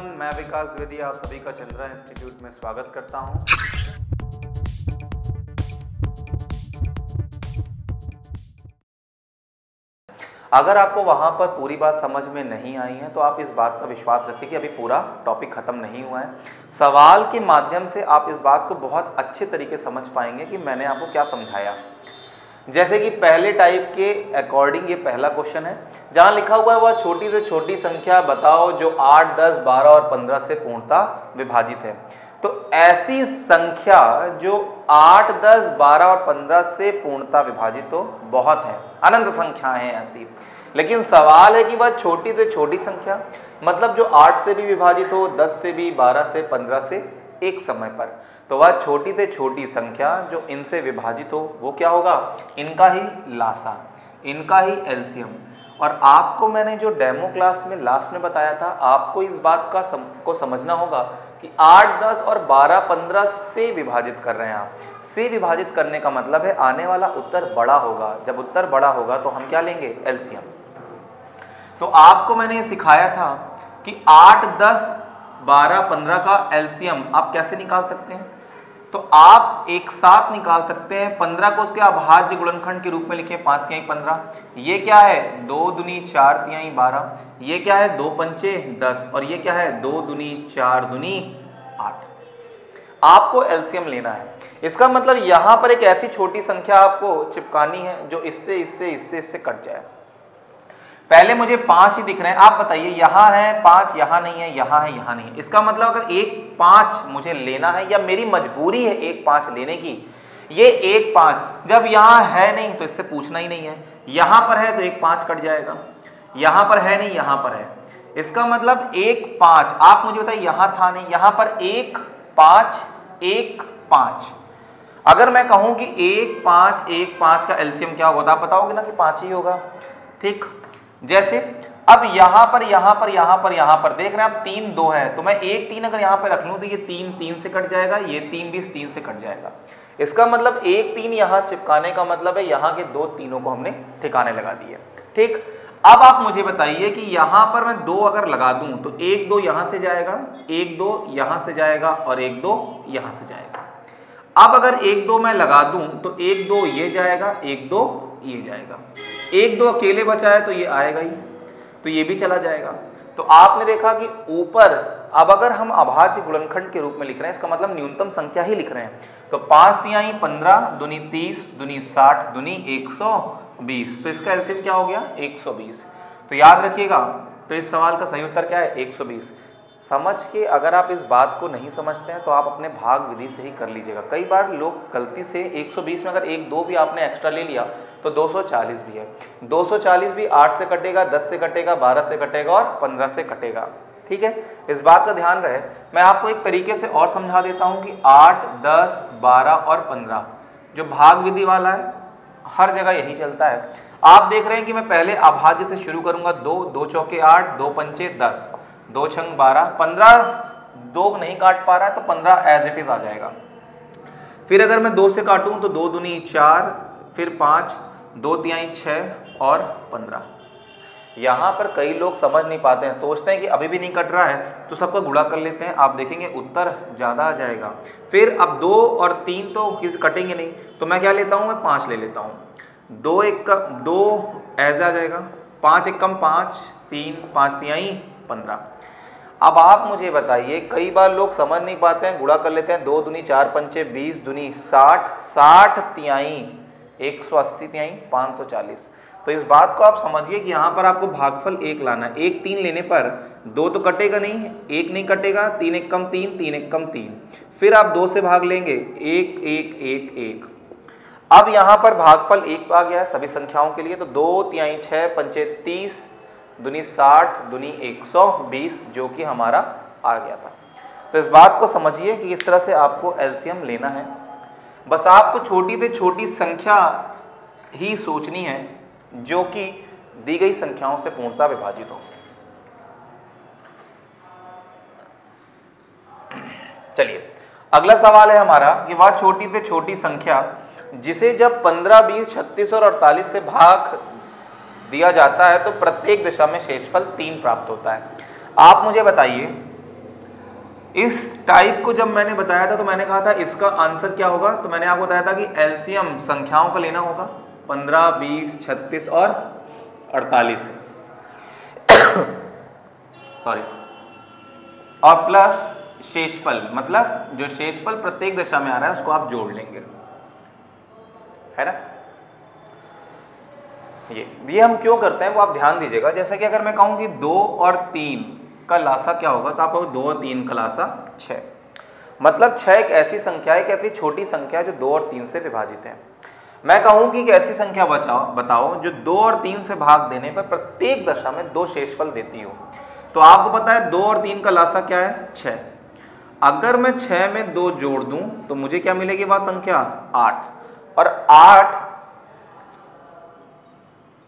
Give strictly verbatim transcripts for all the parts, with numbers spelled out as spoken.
Everyone, मैं विकास ग्रेडी आप सभी का चंद्रा इंस्टीट्यूट में स्वागत करता हूं। अगर आपको वहां पर पूरी बात समझ में नहीं आई है तो आप इस बात पर विश्वास रखिए कि अभी पूरा टॉपिक खत्म नहीं हुआ है। सवाल के माध्यम से आप इस बात को बहुत अच्छे तरीके समझ पाएंगे कि मैंने आपको क्या समझाया। जैसे कि पहले टाइप के अकॉर्डिंग ये पहला क्वेश्चन है, जहां लिखा हुआ है वह छोटी से छोटी संख्या बताओ जो आठ, दस, बारह और पंद्रह से पूर्णतः विभाजित है। तो ऐसी संख्या जो आठ, दस, बारह और पंद्रह से पूर्णतः विभाजित तो बहुत है, अनंत संख्याएं हैं ऐसी। लेकिन सवाल है कि वह छोटी से छोटी संख्या मतलब जो आठ से भी विभाजित हो, दस से भी, बारह से, पंद्रह से एक समय पर, तो वह छोटी से छोटी संख्या जो इनसे विभाजित हो वो क्या होगा? इनका ही लासा, इनका ही एलसीएम। और आपको मैंने जो डेमो क्लास में लास्ट में बताया था, आपको इस बात का सम, को समझना होगा कि आठ, दस और बारह, पंद्रह से विभाजित कर रहे हैं आप। से विभाजित करने का मतलब है आने वाला उत्तर बड़ा होगा। जब उत्तर बड़ा होगा तो हम क्या लेंगे? एलसीएम। तो आपको मैंने ये सिखाया था कि आठ, दस, बारह, पंद्रह का एलसीएम आप कैसे निकाल सकते हैं? तो आप एक साथ निकाल सकते हैं। पंद्रह को उसके अभाज्य गुणनखंड के रूप में लिखिए, पाँच तिहाई पंद्रह। ये क्या है? दो दुनी चार तिहाई बारह। ये क्या है? दो पंचे दस। और ये क्या है? दो दुनी चार दुनी आठ। आपको एलसीएम लेना है। इसका मतलब यहाँ पर एक ऐसी छोटी संख्या आपको चिपकानी है जो इससे इससे इससे इससे कट जाए। पहले मुझे पांच ही दिख रहे हैं, आप बताइए यहाँ है पांच, यहाँ नहीं है, यहाँ है, यहाँ नहीं है। इसका मतलब अगर एक पांच मुझे लेना है या मेरी मजबूरी है एक पांच लेने की, ये एक पांच जब यहाँ है नहीं तो इससे पूछना ही नहीं है। यहाँ पर है तो एक पांच कट जाएगा, यहाँ पर है नहीं, यहाँ पर है। इसका मतलब एक पांच, आप मुझे बताइए यहाँ था नहीं, यहाँ पर एक पांच, एक पांच। अगर मैं कहूँ कि एक पांच, एक पांच का एलसीएम क्या होगा तो आप बताओगे ना कि पांच ही होगा, ठीक। जैसे अब यहां पर यहां पर यहां पर यहां पर देख रहे हैं आप तीन दो है, तो मैं एक तीन अगर यहां पर रख लूं तो ये तीन तीन से कट जाएगा, ये तीन भी तीन से कट जाएगा। इसका मतलब एक तीन यहां चिपकाने का मतलब है यहां के दो तीनों को हमने ठिकाने लगा दिए, ठीक। अब आप मुझे बताइए कि यहां पर मैं दो अगर लगा दूं तो एक दो यहां से जाएगा, एक दो यहां से जाएगा और एक दो यहां से जाएगा। अब अगर एक दो मैं लगा दूं तो एक दो ये जाएगा, एक दो ये जाएगा। एक दो अकेले बचा है तो ये आएगा ही, तो ये भी चला जाएगा। तो आपने देखा कि ऊपर अब अगर हम अभाज्य गुणनखंड के रूप में लिख रहे हैं, इसका मतलब न्यूनतम संख्या ही लिख रहे हैं। तो पांच तिहाई पंद्रह, दुनी तीस, दुनी साठ, दुनी एक सौ बीस। तो इसका एलसीएम क्या हो गया? एक सौ बीस। तो याद रखिएगा, तो इस सवाल का सही उत्तर क्या है? एक सौ बीस। समझ के अगर आप इस बात को नहीं समझते हैं तो आप अपने भाग विधि से ही कर लीजिएगा। कई बार लोग गलती से एक सौ बीस में अगर एक दो भी आपने एक्स्ट्रा ले लिया तो दो सौ चालीस भी है। दो सौ चालीस भी आठ से कटेगा, दस से कटेगा, बारह से कटेगा और पंद्रह से कटेगा, ठीक है। इस बात का ध्यान रहे। मैं आपको एक तरीके से और समझा देता हूँ कि आठ, दस, बारह और पंद्रह जो भाग विधि वाला है हर जगह यही चलता है। आप देख रहे हैं कि मैं पहले अभाज्य से शुरू करूँगा। दो, दो चौके आठ, दो पंचे दस, दो छंग बारह, पंद्रह दो नहीं काट पा रहा है तो पंद्रह एज इट इज आ जाएगा। फिर अगर मैं दो से काटूं तो दो दुनी चार, फिर पाँच, दो तिहाई छः और पंद्रह। यहाँ पर कई लोग समझ नहीं पाते हैं, सोचते हैं कि अभी भी नहीं कट रहा है तो सबका गुणा कर लेते हैं। आप देखेंगे उत्तर ज़्यादा आ जाएगा। फिर अब दो और तीन तो किस कटेंगे नहीं, तो मैं क्या लेता हूँ? मैं पाँच ले लेता हूँ। दो एक का दो एज आ जाएगा, पाँच एक कम पाँच, तीन पाँच तिहाई पंद्रह। अब आप मुझे बताइए, कई बार लोग समझ नहीं पाते हैं, गुणा कर लेते हैं। दो दुनी चार पंचे बीस, दुनी साठ, साठ तिहाई एक सौ अस्सी तिहाई पाँच सौ चालीस। तो इस बात को आप समझिए कि यहाँ पर आपको भागफल एक लाना है। एक तीन लेने पर दो तो कटेगा नहीं, एक नहीं कटेगा, तीन एक कम तीन, तीन एक कम तीन। फिर आप दो से भाग लेंगे, एक एक एक एक। अब यहाँ पर भागफल एक आ गया है सभी संख्याओं के लिए, तो दो तिहाई छः, पंचे तीस, दुनी साठ, दुनी एक सौ बीस, जो कि हमारा आ गया था। तो इस बात को समझिए कि इस तरह से आपको एलसीएम लेना है। बस आपको छोटी से छोटी संख्या ही सोचनी है जो कि दी गई संख्याओं से पूर्णतः विभाजित हो। चलिए, अगला सवाल है हमारा कि वह छोटी से छोटी संख्या जिसे जब पंद्रह, बीस, छत्तीस और अड़तालीस से भाग दिया जाता है तो प्रत्येक दिशा में शेषफल तीन प्राप्त होता है। आप मुझे बताइए इस टाइप को जब मैंने बताया था तो मैंने कहा था इसका आंसर क्या होगा, तो मैंने आपको बताया था कि एलसीएम संख्याओं का लेना होगा पंद्रह, बीस, छत्तीस और अड़तालीस, सॉरी, और प्लस शेषफल, मतलब जो शेषफल प्रत्येक दशा में आ रहा है उसको आप जोड़ लेंगे, है ना। ये ये हम क्यों करते हैं वो आप ध्यान दीजिएगा। जैसे कि अगर मैं कहूं कि दो और तीन का लासा क्या होगा, तो आप हो दो और तीन का लासा छः, मतलब छः एक ऐसी संख्या है, एक ऐसी छोटी संख्या जो दो और तीन से विभाजित है। मैं कहूं कि एक ऐसी संख्या बचाओ बताओ जो दो और तीन से भाग देने पर प्रत्येक दशा में दो शेषफल देती हो, तो आपको पता है दो और तीन का लासा क्या है, छः। अगर मैं छः में दो जोड़ दूं तो मुझे क्या मिलेगी वह संख्या, आठ। और आठ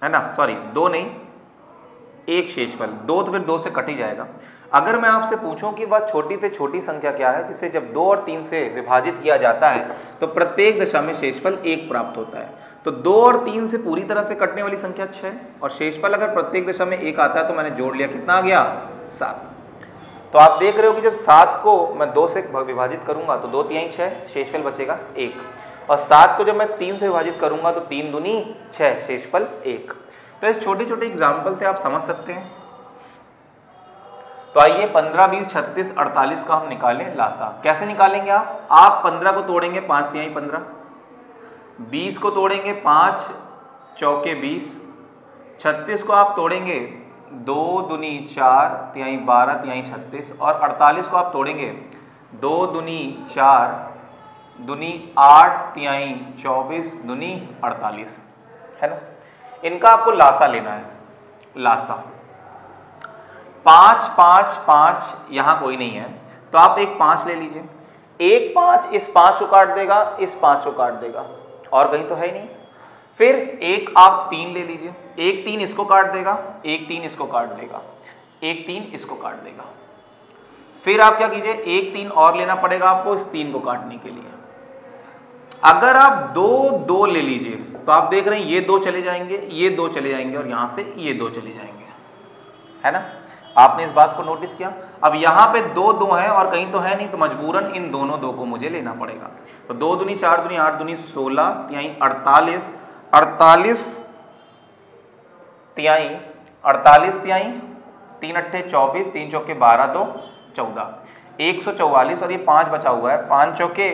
है ना, सॉरी दो नहीं, एक शेषफल, दो तो फिर दो से कट ही जाएगा। अगर मैं आपसे पूछूं कि वह छोटी से छोटी संख्या क्या है जिसे जब दो और तीन से विभाजित किया जाता है तो प्रत्येक दशा में शेषफल एक प्राप्त होता है, तो दो और तीन से पूरी तरह से कटने वाली संख्या छः, और शेषफल अगर प्रत्येक दशा में एक आता है तो मैंने जोड़ लिया, कितना आ गया, सात। तो आप देख रहे हो कि जब सात को मैं दो से विभाजित करूंगा तो दो तिहाई छः, शेषफल बचेगा एक, और सात को जब मैं तीन से विभाजित करूंगा तो तीन दूनी छः, शेषफल एक। तो इस छोटे छोटे एग्जाम्पल से आप समझ सकते हैं। तो आइए पंद्रह, बीस, छत्तीस, अड़तालीस का हम निकालें लासा। कैसे निकालेंगे आप आप पंद्रह को तोड़ेंगे पाँच तिहाई पंद्रह, बीस को तोड़ेंगे पाँच चौके बीस, छत्तीस को आप तोड़ेंगे दो दुनी चार तिहाई बारह तिहाई छत्तीस, और अड़तालीस को आप तोड़ेंगे दो दुनी चार दुनी आठ तिहाई चौबीस दुनी अड़तालीस, है ना। इनका आपको लासा लेना है, लासा पाँच पाँच पाँच, यहाँ कोई नहीं है तो आप एक पाँच ले लीजिए, एक पाँच इस पाँच को काट देगा, इस पाँच को काट देगा, और कहीं तो है ही नहीं। फिर एक आप तीन ले लीजिए, एक तीन इसको काट देगा, एक तीन इसको काट देगा, एक तीन इसको काट देगा। फिर आप क्या कीजिए, एक तीन और लेना पड़ेगा आपको इस तीन को काटने के लिए। अगर आप दो दो ले लीजिए तो आप देख रहे हैं ये दो चले जाएंगे, ये दो चले जाएंगे, और यहाँ से ये दो चले जाएंगे, है ना। आपने इस बात को नोटिस किया। अब यहाँ पे दो दो है और कहीं तो है नहीं, तो मजबूरन इन दोनों दो को मुझे लेना पड़ेगा। तो दो दूनी चार दूनी आठ दूनी सोलह तिहाई अड़तालीस, अड़तालीस तिहाई अड़तालीस तिहाई तीन अट्ठे चौबीस, तीन चौके बारह दो चौदह, एक सौ चौवालीस, और ये पाँच बचा हुआ है, पाँच चौके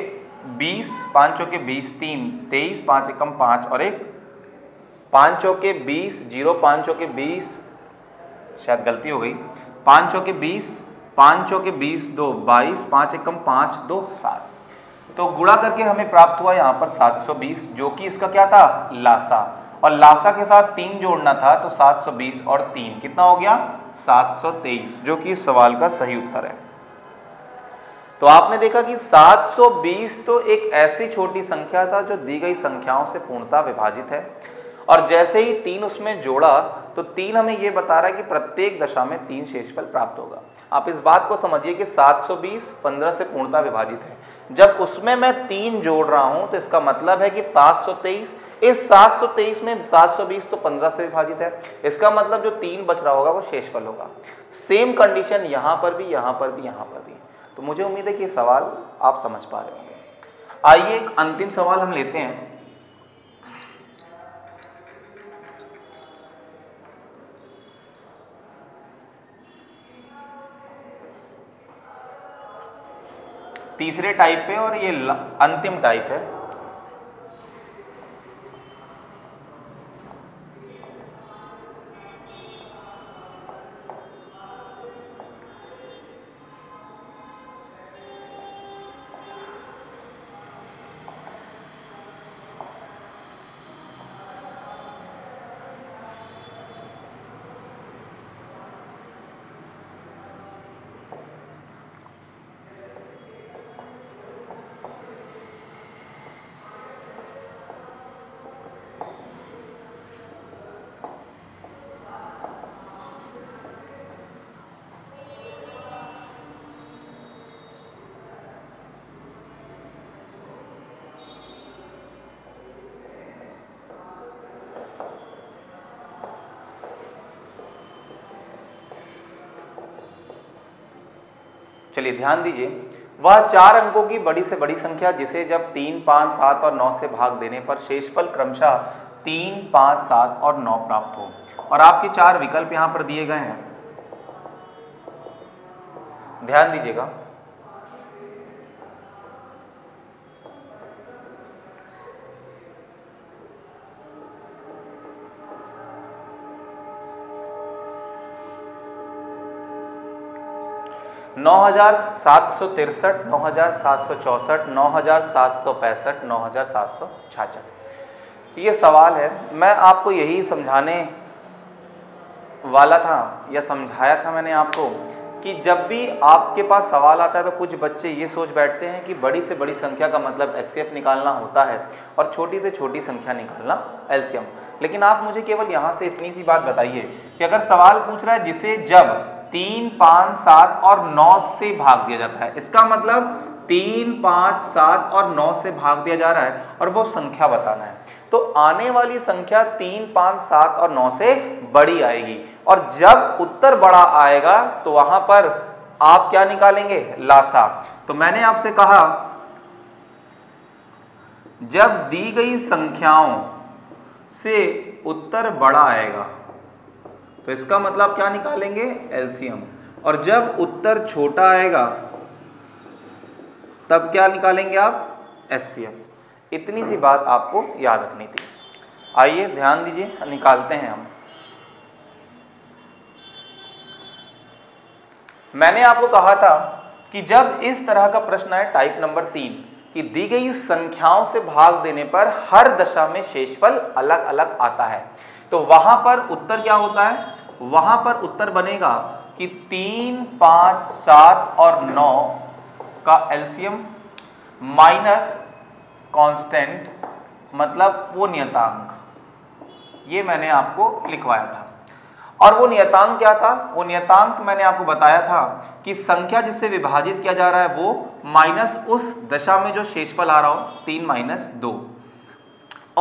बीस, पाँच चौके बीस तीन तेईस, पाँच एकम पाँच और एक, पाँच चौके बीस जीरो, पाँच चौके बीस, शायद गलती हो गई, पाँच चौके बीस, पाँच चौके बीस दो बाईस, पाँच एकम पाँच दो सात। तो गुणा करके हमें प्राप्त हुआ यहाँ पर सात सौ बीस, जो कि इसका क्या था, लासा। और लासा के साथ तीन जोड़ना था तो सात सौ बीस और तीन कितना हो गया, सात सौ तेईस, जो कि इस सवाल का सही उत्तर है। तो आपने देखा कि सात सौ बीस तो एक ऐसी छोटी संख्या था जो दी गई संख्याओं से पूर्णतः विभाजित है, और जैसे ही तीन उसमें जोड़ा तो तीन हमें ये बता रहा है कि प्रत्येक दशा में तीन शेषफल प्राप्त होगा। आप इस बात को समझिए कि सात सौ बीस पंद्रह से पूर्णतः विभाजित है, जब उसमें मैं तीन जोड़ रहा हूं तो इसका मतलब है कि सात सौ तेईस, इस सात सौ तेईस में सात सौ बीस तो पंद्रह से विभाजित है, इसका मतलब जो तीन बच रहा होगा वो शेषफल होगा। सेम कंडीशन यहाँ पर भी, यहाँ पर भी, यहाँ पर भी। तो मुझे उम्मीद है कि ये सवाल आप समझ पा रहे होंगे। आइए एक अंतिम सवाल हम लेते हैं। तीसरे टाइप पे, और ये अंतिम टाइप है। लिए ध्यान दीजिए, वह चार अंकों की बड़ी से बड़ी संख्या जिसे जब तीन पाँच सात और नौ से भाग देने पर शेषफल क्रमशः तीन पाँच सात और नौ प्राप्त हो। और आपके चार विकल्प यहाँ पर दिए गए हैं, ध्यान दीजिएगा। नौ हज़ार सात सौ तिरसठ, नौ हज़ार सात सौ चौंसठ, नौ हज़ार सात सौ पैंसठ, नौ हज़ार सात सौ छियासठ, ये सवाल है। मैं आपको यही समझाने वाला था या समझाया था मैंने आपको कि जब भी आपके पास सवाल आता है तो कुछ बच्चे ये सोच बैठते हैं कि बड़ी से बड़ी संख्या का मतलब एचसीएफ निकालना होता है और छोटी से छोटी संख्या निकालना एलसीएम। लेकिन आप मुझे केवल यहाँ से इतनी सी बात बताइए कि अगर सवाल पूछ रहा है जिसे जब तीन पाँच सात और नौ से भाग दिया जाता है, इसका मतलब तीन पाँच सात और नौ से भाग दिया जा रहा है और वो संख्या बताना है, तो आने वाली संख्या तीन पाँच सात और नौ से बड़ी आएगी। और जब उत्तर बड़ा आएगा तो वहां पर आप क्या निकालेंगे, लासा। तो मैंने आपसे कहा जब दी गई संख्याओं से उत्तर बड़ा आएगा तो इसका मतलब क्या निकालेंगे, एलसीएम। और जब उत्तर छोटा आएगा तब क्या निकालेंगे आप, एचसीएफ। इतनी सी बात आपको याद रखनी थी। आइए ध्यान दीजिए, निकालते हैं हम। मैंने आपको कहा था कि जब इस तरह का प्रश्न है टाइप नंबर तीन कि दी गई संख्याओं से भाग देने पर हर दशा में शेषफल अलग अलग आता है, तो वहां पर उत्तर क्या होता है, वहां पर उत्तर बनेगा कि तीन पाँच सात और नौ का एलसीएम माइनस कांस्टेंट, मतलब वो नियतांक। ये मैंने आपको लिखवाया था। और वो नियतांक क्या था, वो नियतांक मैंने आपको बताया था कि संख्या जिससे विभाजित किया जा रहा है वो माइनस उस दशा में जो शेषफल आ रहा हो, तीन माइनस दो।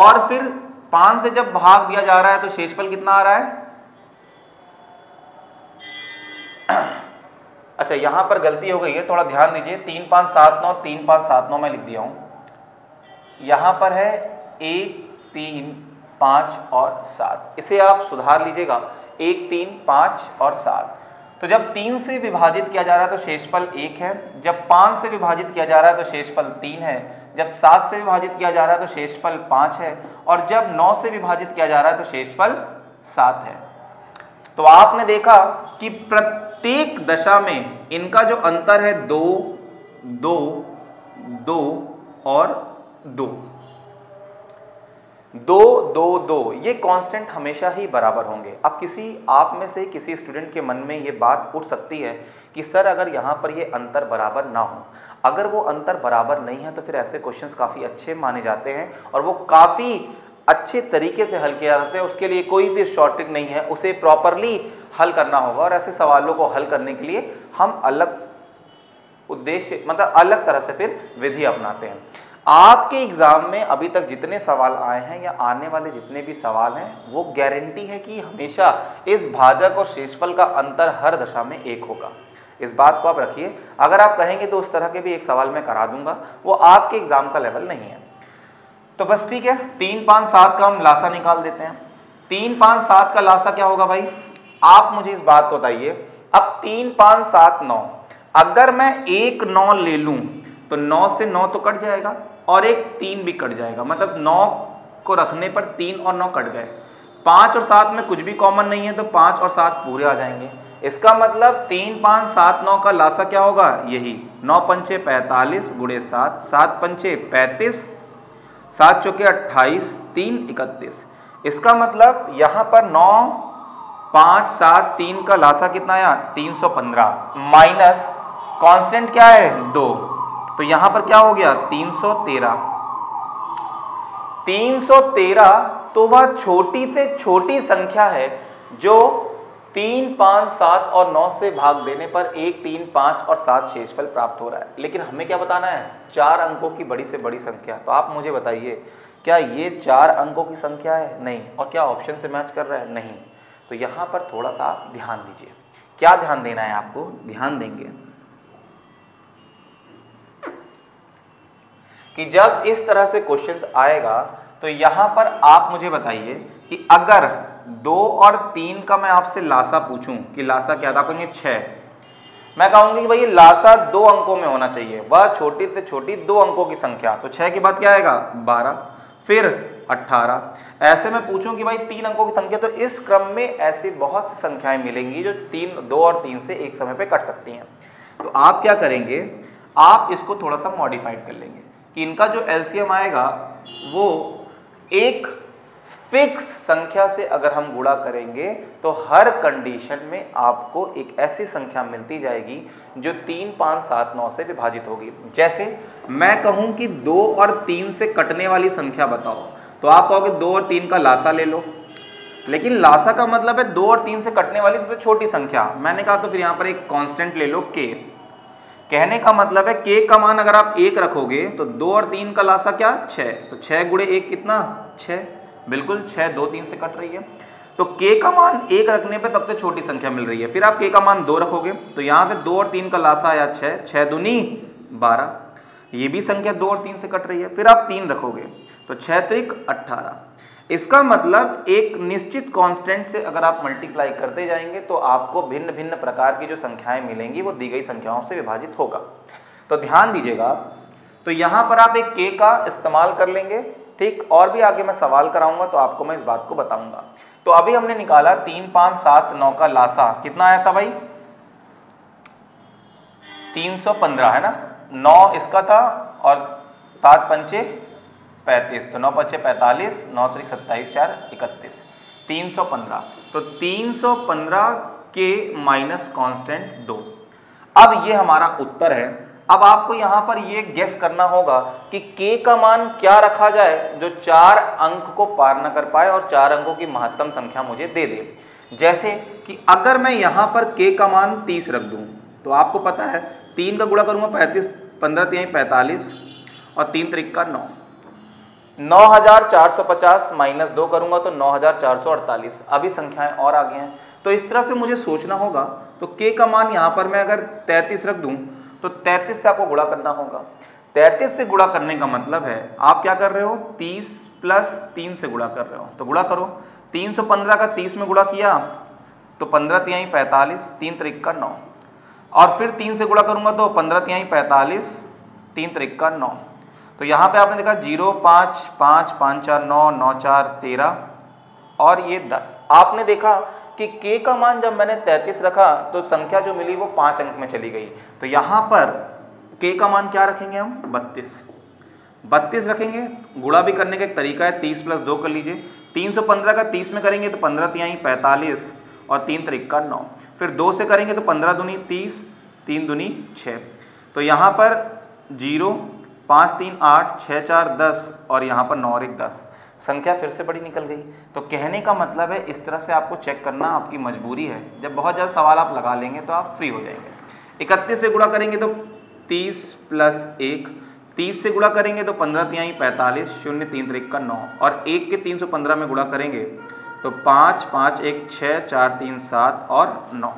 और फिर पाँच से जब भाग दिया जा रहा है तो शेषफल कितना आ रहा है। अच्छा, यहाँ पर गलती हो गई है, थोड़ा ध्यान दीजिए। तीन पाँच सात नौ, तीन पाँच सात नौ मैं लिख दिया हूँ, यहाँ पर है एक तीन पाँच और सात। इसे आप सुधार लीजिएगा, एक तीन पाँच और सात। तो जब तीन से विभाजित किया जा रहा है तो शेषफल एक है, जब पाँच से विभाजित किया जा रहा है तो शेषफल तीन है, जब सात से विभाजित किया जा रहा है तो शेषफल पाँच है, और जब नौ से विभाजित किया जा रहा है तो शेषफल सात है। तो आपने देखा कि प्रत्येक दशा में इनका जो अंतर है दो दो दो और दो दो दो दो ये कांस्टेंट हमेशा ही बराबर होंगे। अब किसी आप में से किसी स्टूडेंट के मन में ये बात उठ सकती है कि सर अगर यहाँ पर ये अंतर बराबर ना हो, अगर वो अंतर बराबर नहीं है तो फिर ऐसे क्वेश्चंस काफ़ी अच्छे माने जाते हैं और वो काफ़ी अच्छे तरीके से हल किया जाते हैं, उसके लिए कोई फिर शॉर्टकट नहीं है, उसे प्रॉपरली हल करना होगा। और ऐसे सवालों को हल करने के लिए हम अलग उद्देश्य, मतलब अलग तरह से फिर विधि अपनाते हैं। आपके एग्ज़ाम में अभी तक जितने सवाल आए हैं या आने वाले जितने भी सवाल हैं, वो गारंटी है कि हमेशा इस भाजक और शेषफल का अंतर हर दशा में एक होगा। इस बात को आप रखिए। अगर आप कहेंगे तो उस तरह के भी एक सवाल मैं करा दूंगा, वो आपके एग्ज़ाम का लेवल नहीं है। तो बस ठीक है, तीन पाँच सात का हम लासा निकाल देते हैं। तीन पाँच सात का लासा क्या होगा भाई, आप मुझे इस बात को बताइए। अब तीन पाँच सात नौ, अगर मैं एक नौ ले लूँ तो नौ से नौ तो कट जाएगा और एक तीन भी कट जाएगा, मतलब नौ को रखने पर तीन और नौ कट गए। पाँच और सात में कुछ भी कॉमन नहीं है तो पाँच और सात पूरे आ जाएंगे। इसका मतलब तीन पाँच सात नौ का लासा क्या होगा, यही। नौ पंचे पैंतालीस गुणे सात, सात पंचे पैंतीस, सात चौके अट्ठाईस, तीन इकतीस। इसका मतलब यहाँ पर नौ पाँच सात तीन का लासा कितना आया, तीन सौ पंद्रह माइनस कॉन्स्टेंट क्या है, दो। तो यहाँ पर क्या हो गया, तीन सौ तेरह। तीन सौ तेरह तो वह छोटी से छोटी संख्या है जो तीन पाँच सात और नौ से भाग देने पर एक तीन पाँच और सात शेषफल प्राप्त हो रहा है। लेकिन हमें क्या बताना है, चार अंकों की बड़ी से बड़ी संख्या। तो आप मुझे बताइए क्या ये चार अंकों की संख्या है, नहीं। और क्या ऑप्शन से मैच कर रहा है, नहीं। तो यहाँ पर थोड़ा सा ध्यान दीजिए। क्या ध्यान देना है आपको, ध्यान देंगे। कि जब इस तरह से क्वेश्चंस आएगा तो यहाँ पर आप मुझे बताइए कि अगर दो और तीन का मैं आपसे लासा पूछूं कि लासा क्या था, आप कहेंगे छः, मैं कहूँगी कि भाई लासा दो अंकों में होना चाहिए, वह छोटी से छोटी दो अंकों की संख्या, तो छः के बाद क्या आएगा बारह, फिर अट्ठारह। ऐसे में पूछूं कि भाई तीन अंकों की संख्या, तो इस क्रम में ऐसी बहुत सी संख्याएं मिलेंगी जो तीन, दो और तीन से एक समय पे कट सकती हैं। तो आप क्या करेंगे, आप इसको थोड़ा सा मॉडिफाइड कर लेंगे कि इनका जो एलसीएम आएगा वो एक फिक्स संख्या से अगर हम गुणा करेंगे तो हर कंडीशन में आपको एक ऐसी संख्या मिलती जाएगी जो तीन पाँच सात नौ से विभाजित होगी। जैसे मैं कहूं कि दो और तीन से कटने वाली संख्या बताओ, तो आप कहोगे दो और तीन का लासा ले लो, लेकिन लासा का मतलब है दो और तीन से कटने वाली तो छोटी संख्या, मैंने कहा तो फिर यहाँ पर एक कॉन्स्टेंट ले लो के। कहने का मतलब है के का मान अगर आप एक रखोगे तो दो और तीन का लासा क्या छः, तो छः गुणे एक कितना छः, बिल्कुल छः दो तीन से कट रही है, तो k का मान एक रखने पे सबसे छोटी संख्या मिल रही है। फिर आप k का मान दो रखोगे तो यहाँ से दो और तीन का लासा आया छः, छः दूनी बारह, ये भी संख्या दो और तीन से कट रही है। फिर आप तीन रखोगे तो छः त्रिक अट्ठारह। इसका मतलब एक निश्चित कांस्टेंट से अगर आप मल्टीप्लाई करते जाएंगे तो आपको भिन्न भिन्न प्रकार की जो संख्याएँ मिलेंगी वो दी गई संख्याओं से विभाजित होगा। तो ध्यान दीजिएगा, तो यहाँ पर आप एक k का इस्तेमाल कर लेंगे, ठीक, और भी आगे मैं सवाल कराऊंगा तो आपको मैं इस बात को बताऊंगा। तो अभी हमने निकाला तीन पाँच सात नौ का लासा कितना आया था भाई तीन सौ पंद्रह, है ना, नौ इसका था और सात पंचे पैंतीस, तो नौ पंचे पैंतालीस, नौ त्रिक सत्ताईस, चार इकतीस, तीन सौ पंद्रह। तो तीन सौ पंद्रह के माइनस कांस्टेंट दो, अब ये हमारा उत्तर है। अब आपको यहाँ पर ये गेस करना होगा कि k का मान क्या रखा जाए जो चार अंक को पार न कर पाए और चार अंकों की महत्तम संख्या मुझे दे दे। जैसे कि अगर मैं यहाँ पर k का मान तीस रख दूँ तो आपको पता है तीन का गुणा करूँगा पैंतीस, पंद्रह तिहाई पैंतालीस और तीन त्रिक का नौ, नौ हज़ार चार सौ पचास माइनस दो करूँगा तो नौ हज़ार चार सौ अड़तालीस। अभी संख्याएँ और आगे हैं, तो इस तरह से मुझे सोचना होगा। तो k का मान यहाँ पर मैं अगर तैंतीस रख दूँ तो तैंतीस से आपको गुणा करना होगा। तैंतीस से गुणा करने का मतलब है आप क्या कर रहे हो, तीस प्लस तीन से गुणा कर रहे हो, तो गुणा करो। तीन सौ पंद्रह का तीस में गुणा किया तो पंद्रह तिहाई पैंतालीस, तीन त्रिक का नौ, और फिर तीन से गुणा करूंगा तो पंद्रह तिहाई पैंतालीस, तीन त्रिक का नौ। तो यहाँ पे आपने देखा जीरो पाँच पाँच पाँच चार नौ, नौ चार तेरह और ये दस। आपने देखा कि k का मान जब मैंने तैंतीस रखा तो संख्या जो मिली वो पाँच अंक में चली गई। तो यहाँ पर k का मान क्या रखेंगे हम बत्तीस, बत्तीस रखेंगे। गुणा भी करने का एक तरीका है, तीस प्लस दो कर लीजिए। तीन सौ पंद्रह का तीस में करेंगे तो पंद्रह तिहाई पैंतालीस और तीन त्रिक का नौ, फिर दो से करेंगे तो पंद्रह दूनी तीस, तीन दूनी छः। तो यहाँ पर जीरो पाँच तीन आठ, छः चार दस और यहाँ पर नौ और एक दस, संख्या फिर से बड़ी निकल गई। तो कहने का मतलब है इस तरह से आपको चेक करना आपकी मजबूरी है। जब बहुत ज़्यादा सवाल आप लगा लेंगे तो आप फ्री हो जाएंगे। इकतीस से गुणा करेंगे तो तीस प्लस एक, तीस से गुणा करेंगे तो पंद्रह तिहाई पैंतालीस, शून्य तीन त्रिक का नौ, और एक के तीन सौ पंद्रह में गुणा करेंगे तो पाँच पाँच एक छः, चार तीन सात और नौ,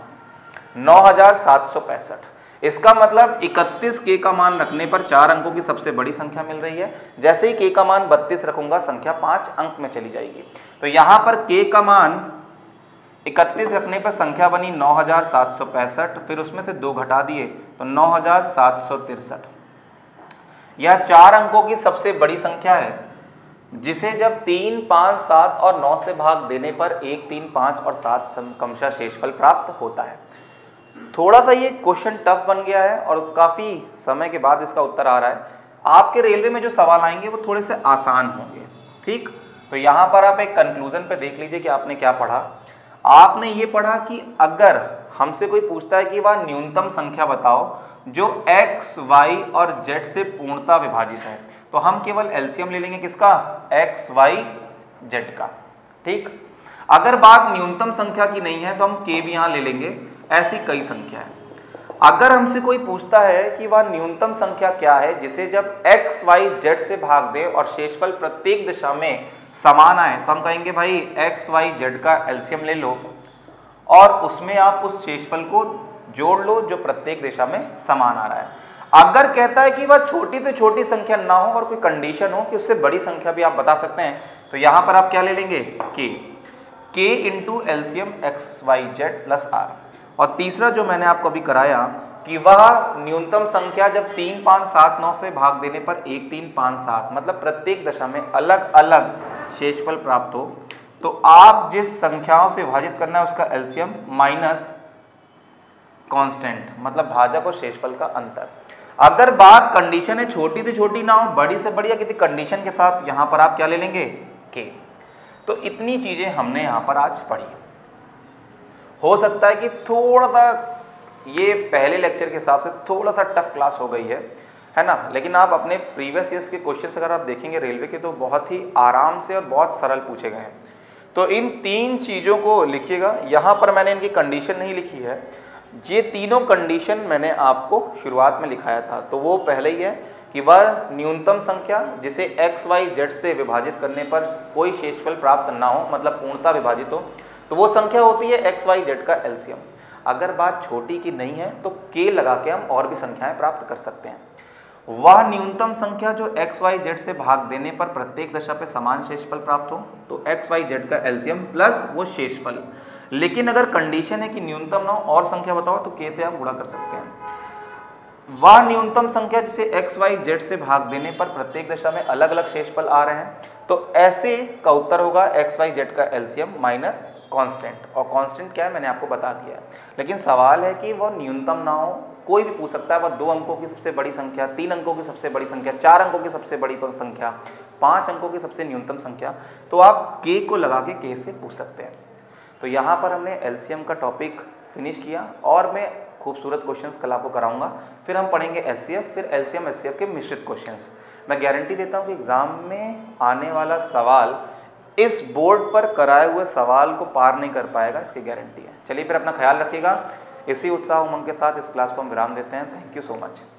नौ हज़ार सात सौ पैंसठ। इसका मतलब इकतीस k का मान रखने पर चार अंकों की सबसे बड़ी संख्या मिल रही है। जैसे ही k का मान बत्तीस रखूंगा संख्या पाँच अंक में चली जाएगी। तो यहाँ पर k का मान इकतीस रखने पर संख्या बनी नौ हज़ार सात सौ पैंसठ, फिर उसमें से दो घटा दिए तो नौ हज़ार सात सौ तिरसठ। यह चार अंकों की सबसे बड़ी संख्या है जिसे जब तीन पाँच सात और नौ से भाग देने पर एक तीन पाँच और सात क्रमशः शेषफल प्राप्त होता है। थोड़ा सा ये क्वेश्चन टफ बन गया है और काफ़ी समय के बाद इसका उत्तर आ रहा है। आपके रेलवे में जो सवाल आएंगे वो थोड़े से आसान होंगे, ठीक। तो यहाँ पर आप एक कंक्लूजन पे देख लीजिए कि आपने क्या पढ़ा। आपने ये पढ़ा कि अगर हमसे कोई पूछता है कि वह न्यूनतम संख्या बताओ जो x, y और z से पूर्णता विभाजित है, तो हम केवल एलसीएम ले लेंगे किसका, x, y, z का, ठीक। अगर बात न्यूनतम संख्या की नहीं है तो हम k भी यहाँ ले लेंगे। ऐसी कई संख्या है। अगर हमसे कोई पूछता है कि वह न्यूनतम संख्या क्या है जिसे जब x, y, z से भाग दे और शेषफल प्रत्येक दिशा में समान आए, तो हम कहेंगे भाई x, y, z का एलसीएम ले लो और उसमें आप उस शेषफल को जोड़ लो जो प्रत्येक दिशा में समान आ रहा है। अगर कहता है कि वह छोटी तो छोटी संख्या ना हो और कोई कंडीशन हो कि उससे बड़ी संख्या भी आप बता सकते हैं, तो यहाँ पर आप क्या ले लेंगे के के into LCM X Y Z plus R. और तीसरा जो मैंने आपको अभी कराया कि वह न्यूनतम संख्या जब तीन पाँच सात नौ से भाग देने पर एक तीन पाँच सात मतलब प्रत्येक दशा में अलग अलग शेषफल प्राप्त हो, तो आप जिस संख्याओं से विभाजित करना है उसका एलसीएम माइनस कांस्टेंट मतलब भाजक और शेषफल का अंतर। अगर बात कंडीशन है छोटी से छोटी ना हो बड़ी से बड़ी या किसी कंडीशन के साथ, यहाँ पर आप क्या ले लेंगे के। तो इतनी चीजें हमने यहाँ पर आज पढ़ी। हो सकता है कि थोड़ा सा ये पहले लेक्चर के हिसाब से थोड़ा सा टफ क्लास हो गई है है ना, लेकिन आप अपने प्रीवियस ईयर्स के क्वेश्चंस अगर आप देखेंगे रेलवे के तो बहुत ही आराम से और बहुत सरल पूछे गए हैं। तो इन तीन चीज़ों को लिखिएगा। यहाँ पर मैंने इनकी कंडीशन नहीं लिखी है, ये तीनों कंडीशन मैंने आपको शुरुआत में लिखाया था। तो वो पहले ही है कि वह न्यूनतम संख्या जिसे एक्स वाई जेड से विभाजित करने पर कोई शेषफल प्राप्त ना हो मतलब पूर्णता विभाजित हो, तो वो संख्या होती है एक्स वाई जेड का एलसीएम। अगर बात छोटी की नहीं है तो के लगा के हम और भी संख्याएं प्राप्त कर सकते हैं। वह न्यूनतम संख्या जो एक्स वाई जेड से भाग देने पर प्रत्येक दशा पे समान शेषफल प्राप्त हो, तो एक्स वाई जेड का एलसीएम प्लस वो शेषफल। लेकिन अगर कंडीशन है कि न्यूनतम ना हो और संख्या बताओ तो के से आप गुणा कर सकते हैं। वह न्यूनतम संख्या जिसे एक्स वाई जेड से भाग देने पर प्रत्येक दशा में अलग अलग शेषफल आ रहे हैं, तो ऐसे का उत्तर होगा एक्स वाई जेड का एलसीएम माइनस कांस्टेंट। और कांस्टेंट क्या है मैंने आपको बता दिया है, लेकिन सवाल है कि वह न्यूनतम ना हो। कोई भी पूछ सकता है वह दो अंकों की सबसे बड़ी संख्या, तीन अंकों की सबसे बड़ी संख्या, चार अंकों की सबसे बड़ी संख्या, पाँच अंकों की सबसे न्यूनतम संख्या, तो आप के को लगा के के से पूछ सकते हैं। तो यहाँ पर हमने एलसीएम का टॉपिक फिनिश किया और मैं खूबसूरत क्वेश्चंस कल आपको कराऊंगा। फिर हम पढ़ेंगे एससीएफ, फिर एलसीएम एससीएफ के मिश्रित क्वेश्चंस। मैं गारंटी देता हूँ कि एग्ज़ाम में आने वाला सवाल इस बोर्ड पर कराए हुए सवाल को पार नहीं कर पाएगा, इसकी गारंटी है। चलिए फिर अपना ख्याल रखिएगा। इसी उत्साह उमंग के साथ इस क्लास को हम विराम देते हैं। Thank you so much.